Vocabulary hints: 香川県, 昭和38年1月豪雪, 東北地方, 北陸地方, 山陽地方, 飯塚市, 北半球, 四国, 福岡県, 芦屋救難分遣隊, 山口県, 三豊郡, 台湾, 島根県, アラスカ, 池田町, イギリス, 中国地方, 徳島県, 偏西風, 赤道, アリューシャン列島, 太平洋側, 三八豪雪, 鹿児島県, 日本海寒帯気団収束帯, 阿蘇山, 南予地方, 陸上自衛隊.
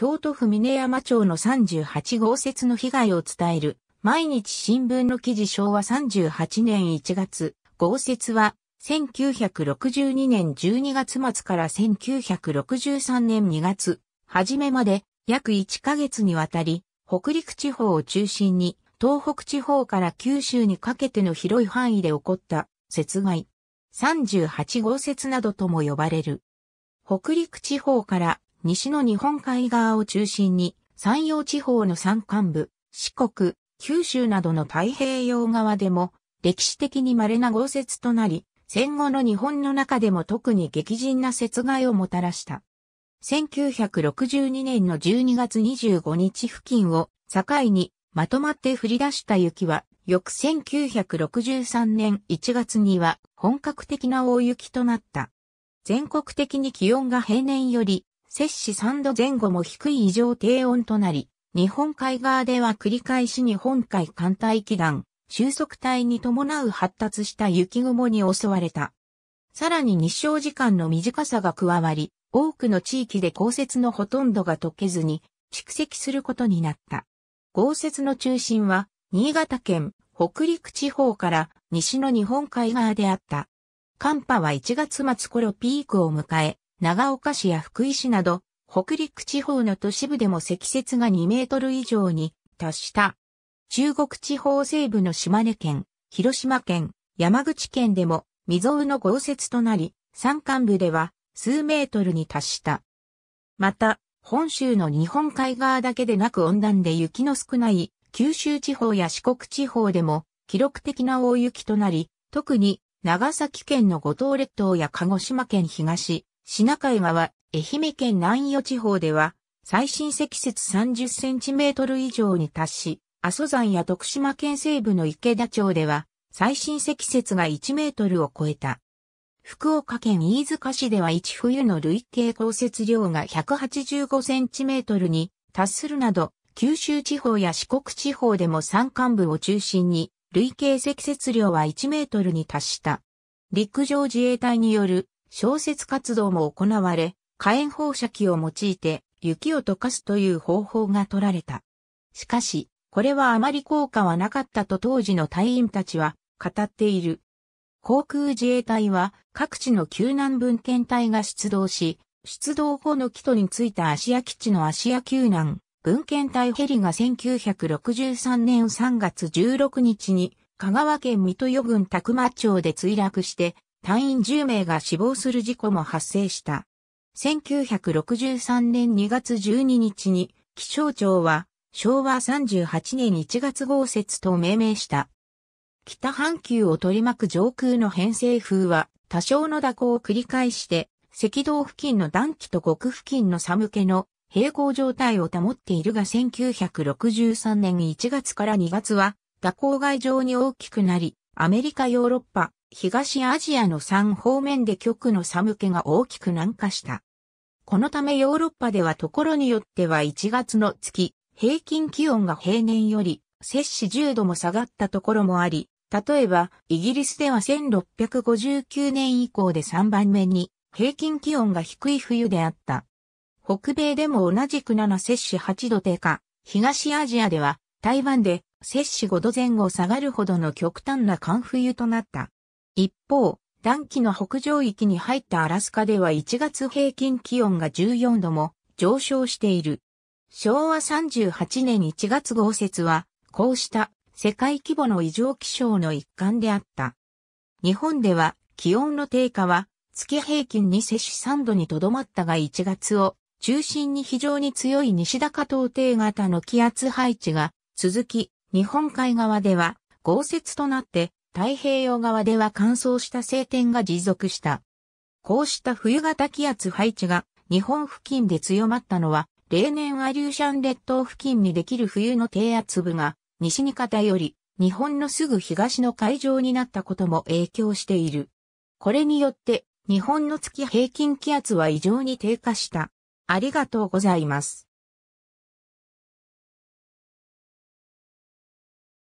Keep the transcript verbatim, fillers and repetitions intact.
京都府峰山町のさんじゅうはちごうせつの被害を伝える毎日新聞の記事しょうわさんじゅうはちねんいちがつ、豪雪はせんきゅうひゃくろくじゅうにねんじゅうにがつまつからせんきゅうひゃくろくじゅうさんねんにがつ初めまで約いっかげつにわたり、北陸地方を中心に東北地方から九州にかけての広い範囲で起こった雪害。さんじゅうはちごうせつなどとも呼ばれる。北陸地方から西の日本海側を中心に山陽地方の山間部、四国、九州などの太平洋側でも歴史的に稀な豪雪となり、戦後の日本の中でも特に激甚な雪害をもたらした。せんきゅうひゃくろくじゅうにねんのじゅうにがつにじゅうごにち付近を境にまとまって降り出した雪は、翌せんきゅうひゃくろくじゅうさんねんいちがつには本格的な大雪となった。全国的に気温が平年より摂氏さんどぜん後も低い異常低温となり、日本海側では繰り返し日本海寒帯気団、収束帯に伴う発達した雪雲に襲われた。さらに日照時間の短さが加わり、多くの地域で降雪のほとんどが溶けずに蓄積することになった。豪雪の中心は、新潟県、北陸地方から西の日本海側であった。寒波はいちがつまつ頃ピークを迎え、長岡市や福井市など、北陸地方の都市部でも積雪がにメートル以上に達した。中国地方西部の島根県、広島県、山口県でも未曾有の豪雪となり、山間部では数メートルに達した。また、本州の日本海側だけでなく温暖で雪の少ない九州地方や四国地方でも記録的な大雪となり、特に長崎県の五島列島や鹿児島県東、品川川、愛媛県南予地方では、最深積雪さんじゅっセンチメートル以上に達し、阿蘇山や徳島県西部の池田町では、最深積雪がいちメートルを超えた。福岡県飯塚市では一冬の累計降雪量がひゃくはちじゅうごセンチメートルに達するなど、九州地方や四国地方でも山間部を中心に、累計積雪量はいちメートルに達した。陸上自衛隊による、消雪活動も行われ、火炎放射器を用いて雪を溶かすという方法が取られた。しかし、これはあまり効果はなかったと当時の隊員たちは語っている。航空自衛隊は各地の救難分遣隊が出動し、出動後の帰途についた芦屋基地の芦屋救難分遣隊ヘリがせんきゅうひゃくろくじゅうさんねんさんがつじゅうろくにちに香川県三豊郡宅間町で墜落して、隊員じゅうめいが死亡する事故も発生した。せんきゅうひゃくろくじゅうさんねんにがつじゅうににちに気象庁はしょうわさんじゅうはちねんいちがつ豪雪と命名した。北半球を取り巻く上空の偏西風は多少の蛇行を繰り返して赤道付近の暖気と極付近の寒気の平行状態を保っているがせんきゅうひゃくろくじゅうさんねんいちがつからにがつは蛇行が異常に大きくなりアメリカヨーロッパ東アジアのさんほうめんで極の寒気が大きく南下した。このためヨーロッパではところによってはいちがつの月、平均気温が平年より摂氏じゅうども下がったところもあり、例えばイギリスではせんろっぴゃくごじゅうきゅうねん以降でさんばんめに平均気温が低い冬であった。北米でも同じくなな摂氏はちど低下、東アジアでは台湾で摂氏ごどぜん後下がるほどの極端な寒冬となった。一方、暖気の北上域に入ったアラスカではいちがつ平均気温がじゅうよんども上昇している。しょうわさんじゅうはちねんいちがつ豪雪は、こうした世界規模の異常気象の一環であった。日本では気温の低下は月平均に摂氏さんどにとどまったがいちがつを中心に非常に強い西高東低型の気圧配置が続き、日本海側では豪雪となって、太平洋側では乾燥した晴天が持続した。こうした冬型気圧配置が日本付近で強まったのは、例年アリューシャン列島付近にできる冬の低圧部が西に偏り、日本のすぐ東の海上になったことも影響している。これによって日本の月平均気圧は異常に低下した。ありがとうございます。